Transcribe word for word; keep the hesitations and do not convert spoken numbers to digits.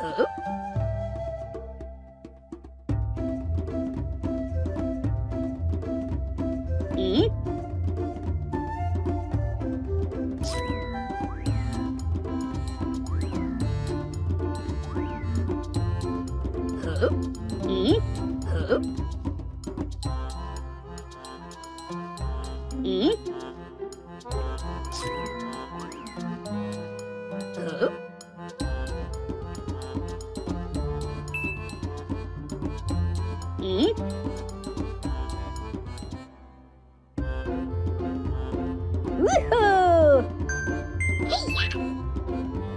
Hello? Eat. Hello? Eat. Hello? Eat. Hello? Eat. Woohoo! Hey-ya!